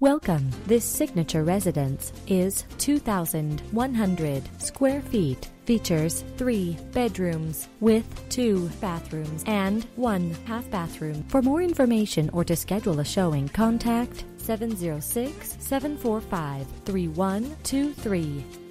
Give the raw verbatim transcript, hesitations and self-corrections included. Welcome. This signature residence is two thousand one hundred square feet. Features three bedrooms with two bathrooms and one half bathroom. For more information or to schedule a showing, contact seven zero six, seven four five, three one two three.